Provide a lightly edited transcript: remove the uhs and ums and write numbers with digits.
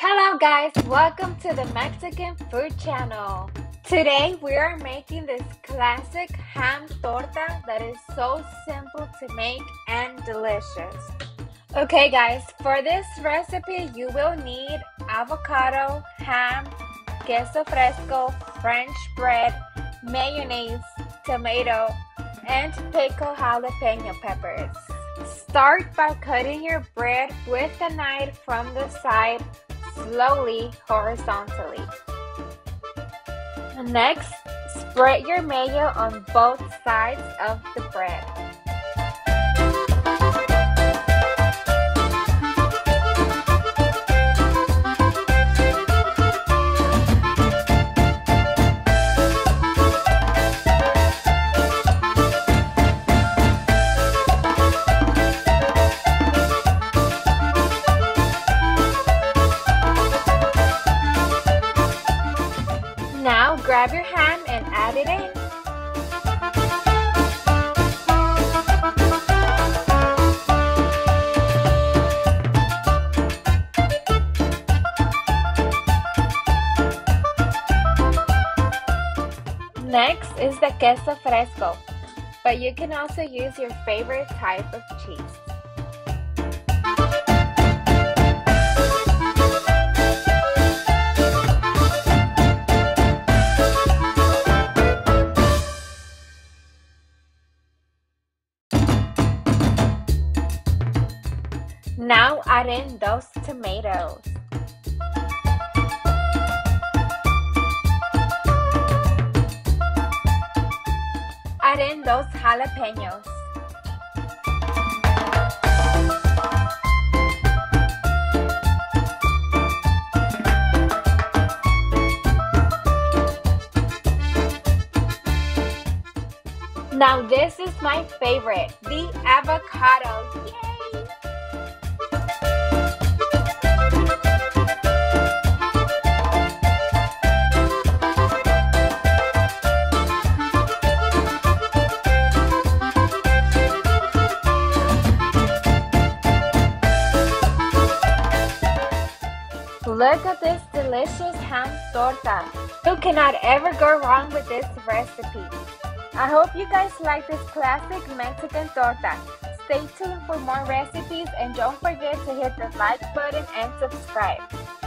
Hello guys, welcome to the Mexican Food Channel. Today we are making this classic ham torta that is so simple to make and delicious. Okay guys, for this recipe you will need avocado, ham, queso fresco, French bread, mayonnaise, tomato, and pickled jalapeno peppers. Start by cutting your bread with a knife from the side slowly horizontally. Next, spread your mayo on both sides of the bread. Now grab your ham and add it in. Next is the queso fresco, but you can also use your favorite type of cheese. Now add in those tomatoes. Add in those jalapenos. Now this is my favorite, the avocado. Yay! Look at this delicious ham torta. You cannot ever go wrong with this recipe. I hope you guys like this classic Mexican torta. Stay tuned for more recipes and don't forget to hit the like button and subscribe.